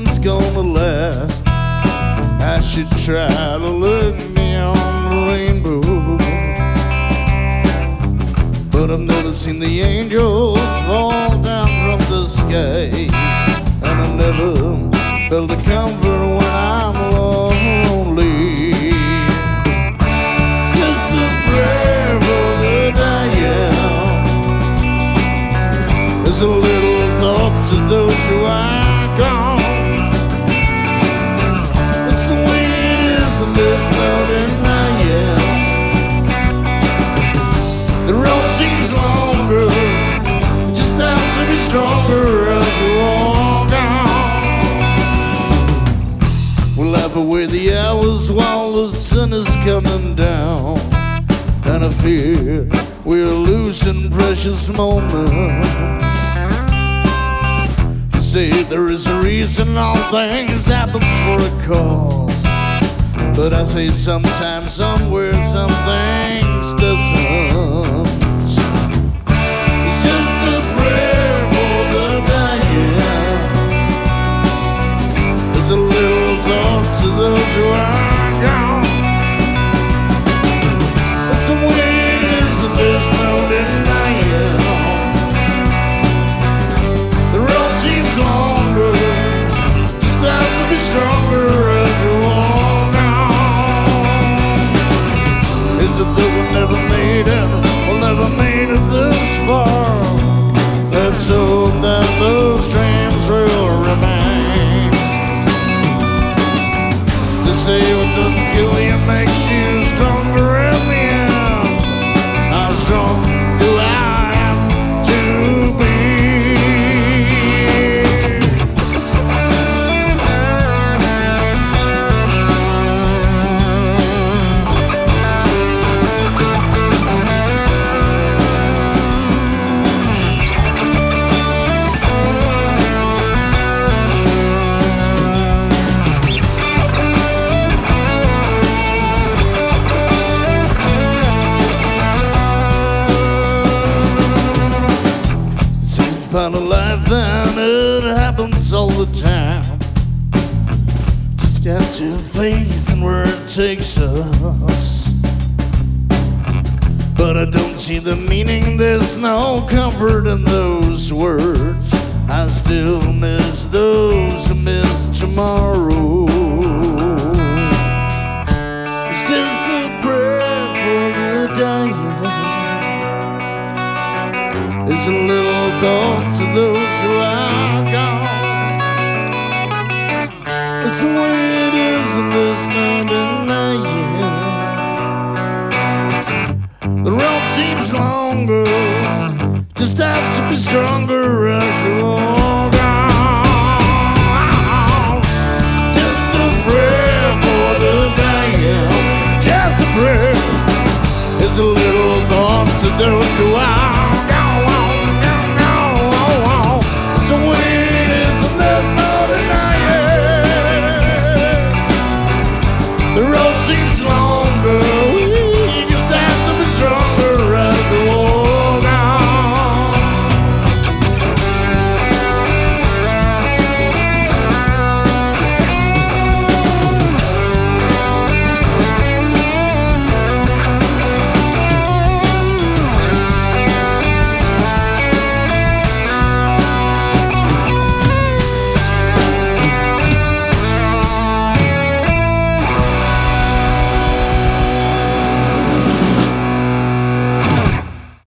nothing's gonna last. I should try to look beyond the rainbow, but I've never seen the angels fall down from the skies, and I never felt the comfort when I'm lonely. It's just a prayer for the dying. There's a little thought to those who are gone. There's no denying the road seems longer, just have to be stronger as you walk on. We'll laugh away the hours while the sun is coming down, and I fear we're losing precious moments. You say there is a reason all things happen for a cause, but I say sometimes, somewhere, some things doesn't. It's just a prayer for the dying. There's a little thought to those who are gone. That's the way it is, and there's no denying. The road seems longer, just have to be stronger as you walk. We'll never made it, we'll never made it this far. Let's hope that those dreams will remain. They say what doesn't kill you makes you stronger in the end. How strong do I have to be. About a life, and it happens all the time. Just got to have faith in where it takes us. But I don't see the meaning, there's no comfort in those words. I still miss those who miss tomorrow.